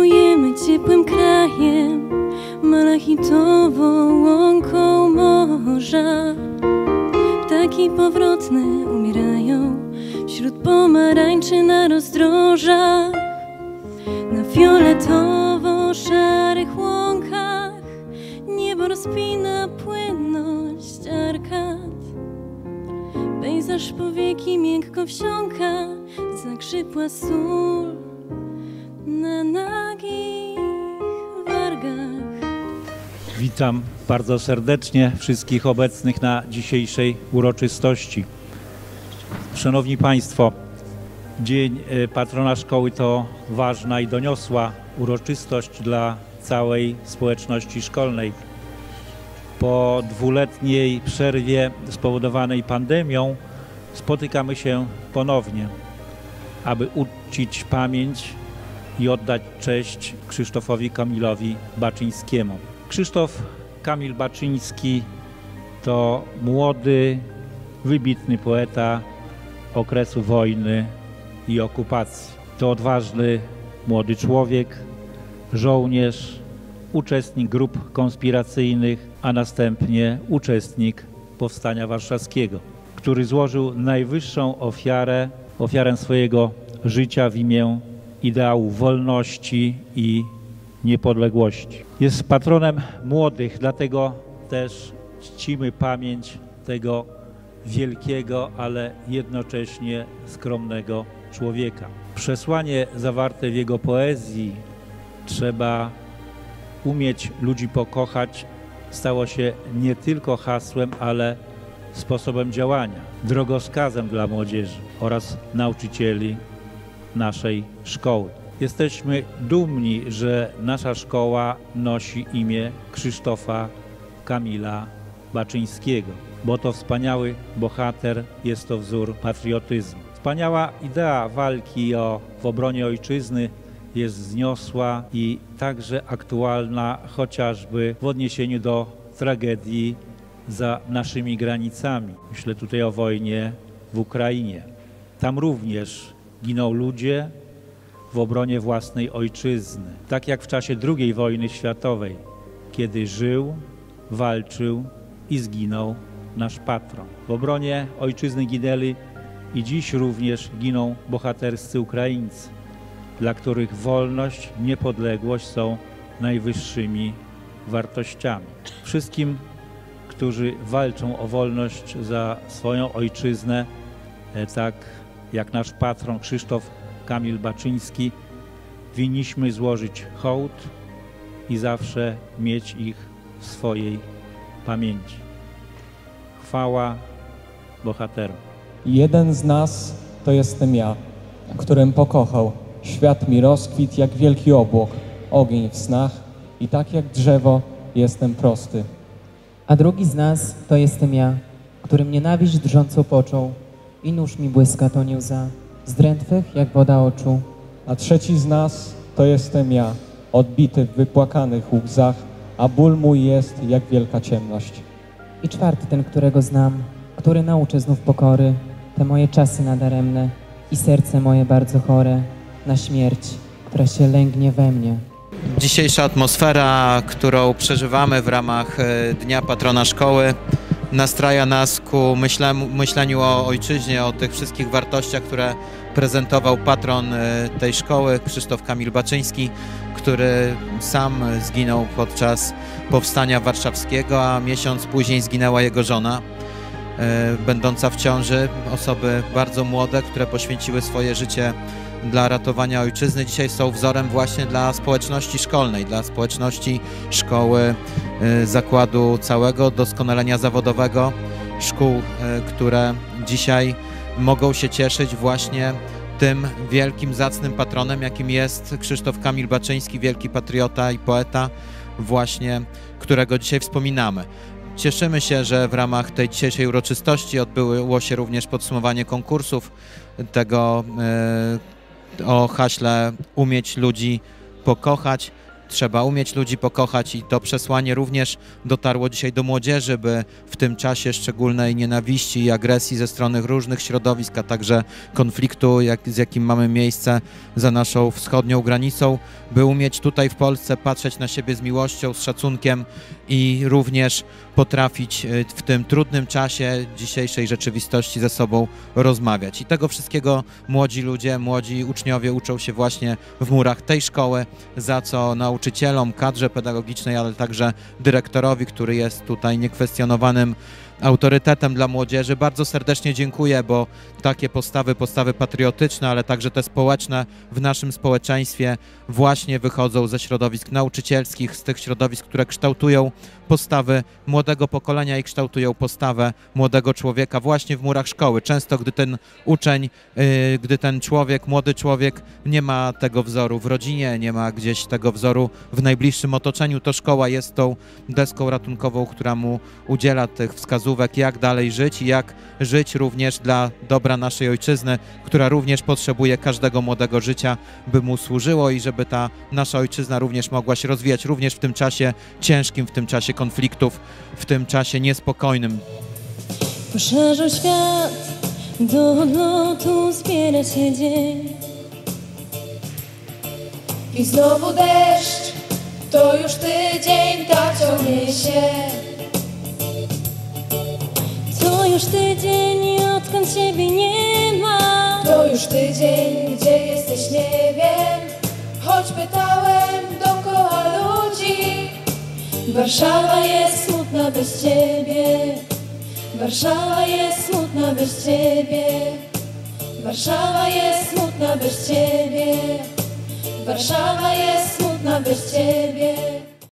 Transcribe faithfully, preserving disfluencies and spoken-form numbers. Czarujemy ciepłym krajem, malachitową łąką morza. Ptaki powrotne umierają wśród pomarańczy na rozdrożach, na fioletowo-szarych łąkach. Niebo rozpina płynność arkad. Pejzaż powieki miękko wsiąka, zakrzypła sól na nagich wargach. Witam bardzo serdecznie wszystkich obecnych na dzisiejszej uroczystości. Szanowni Państwo, Dzień Patrona Szkoły to ważna i doniosła uroczystość dla całej społeczności szkolnej. Po dwuletniej przerwie spowodowanej pandemią spotykamy się ponownie, aby uczcić pamięć i oddać cześć Krzysztofowi Kamilowi Baczyńskiemu. Krzysztof Kamil Baczyński to młody, wybitny poeta okresu wojny i okupacji. To odważny młody człowiek, żołnierz, uczestnik grup konspiracyjnych, a następnie uczestnik Powstania Warszawskiego, który złożył najwyższą ofiarę, ofiarę swojego życia w imię ideału wolności i niepodległości. Jest patronem młodych, dlatego też czcimy pamięć tego wielkiego, ale jednocześnie skromnego człowieka. Przesłanie zawarte w jego poezji „Trzeba umieć ludzi pokochać” stało się nie tylko hasłem, ale sposobem działania, drogowskazem dla młodzieży oraz nauczycieli naszej szkoły. Jesteśmy dumni, że nasza szkoła nosi imię Krzysztofa Kamila Baczyńskiego, bo to wspaniały bohater, jest to wzór patriotyzmu. Wspaniała idea walki o, w obronie ojczyzny jest wzniosła i także aktualna chociażby w odniesieniu do tragedii za naszymi granicami. Myślę tutaj o wojnie w Ukrainie. Tam również giną ludzie w obronie własnej ojczyzny, tak jak w czasie drugiej wojny światowej, kiedy żył, walczył i zginął nasz patron. W obronie ojczyzny ginęli i dziś również giną bohaterscy Ukraińcy, dla których wolność, niepodległość są najwyższymi wartościami. Wszystkim, którzy walczą o wolność za swoją ojczyznę, tak jak nasz patron Krzysztof Kamil Baczyński, winniśmy złożyć hołd i zawsze mieć ich w swojej pamięci. Chwała bohaterom. Jeden z nas to jestem ja, którym pokochał świat mi rozkwit jak wielki obłok, ogień w snach i tak jak drzewo jestem prosty. A drugi z nas to jestem ja, którym nienawiść drżąco począł i nóż mi błyska tonił łza, z drętwych jak woda oczu. A trzeci z nas to jestem ja, odbity w wypłakanych łzach, a ból mój jest jak wielka ciemność. I czwarty ten, którego znam, który nauczy znów pokory, te moje czasy nadaremne i serce moje bardzo chore, na śmierć, która się lęgnie we mnie. Dzisiejsza atmosfera, którą przeżywamy w ramach Dnia Patrona Szkoły, nastraja nas ku myśleniu o ojczyźnie, o tych wszystkich wartościach, które prezentował patron tej szkoły, Krzysztof Kamil Baczyński, który sam zginął podczas Powstania Warszawskiego, a miesiąc później zginęła jego żona, będąca w ciąży. Osoby bardzo młode, które poświęciły swoje życie dla ratowania ojczyzny, dzisiaj są wzorem właśnie dla społeczności szkolnej, dla społeczności szkoły, zakładu całego, doskonalenia zawodowego, szkół, które dzisiaj mogą się cieszyć właśnie tym wielkim, zacnym patronem, jakim jest Krzysztof Kamil Baczyński, wielki patriota i poeta, właśnie którego dzisiaj wspominamy. Cieszymy się, że w ramach tej dzisiejszej uroczystości odbyło się również podsumowanie konkursów tego, yy, o haśle „Umieć ludzi pokochać”, trzeba umieć ludzi pokochać i to przesłanie również dotarło dzisiaj do młodzieży, by w tym czasie szczególnej nienawiści i agresji ze strony różnych środowisk, a także konfliktu, jak, z jakim mamy miejsce za naszą wschodnią granicą, by umieć tutaj w Polsce patrzeć na siebie z miłością, z szacunkiem i również potrafić w tym trudnym czasie dzisiejszej rzeczywistości ze sobą rozmawiać. I tego wszystkiego młodzi ludzie, młodzi uczniowie uczą się właśnie w murach tej szkoły, za co nauczycielom, kadrze pedagogicznej, ale także dyrektorowi, który jest tutaj niekwestionowanym autorytetem dla młodzieży. Bardzo serdecznie dziękuję, bo takie postawy, postawy patriotyczne, ale także te społeczne w naszym społeczeństwie właśnie wychodzą ze środowisk nauczycielskich, z tych środowisk, które kształtują postawy młodego pokolenia i kształtują postawę młodego człowieka właśnie w murach szkoły. Często, gdy ten uczeń, gdy ten człowiek, młody człowiek nie ma tego wzoru w rodzinie, nie ma gdzieś tego wzoru w najbliższym otoczeniu, to szkoła jest tą deską ratunkową, która mu udziela tych wskazówek, jak dalej żyć i jak żyć również dla dobra naszej ojczyzny, która również potrzebuje każdego młodego życia, by mu służyło i żeby ta nasza ojczyzna również mogła się rozwijać, również w tym czasie ciężkim, w tym czasie konfliktów, w tym czasie niespokojnym. Poszerzył świat, do odlotu zbiera się dzień. I znowu deszcz, to już tydzień tak ciągnie się. To już tydzień, odkąd Ciebie nie ma. To już tydzień, gdzie jesteś, nie wiem. Choć pytałem dookoła ludzi. Warszawa jest smutna bez Ciebie. Warszawa jest smutna bez Ciebie. Warszawa jest smutna bez Ciebie. Warszawa jest smutna bez Ciebie.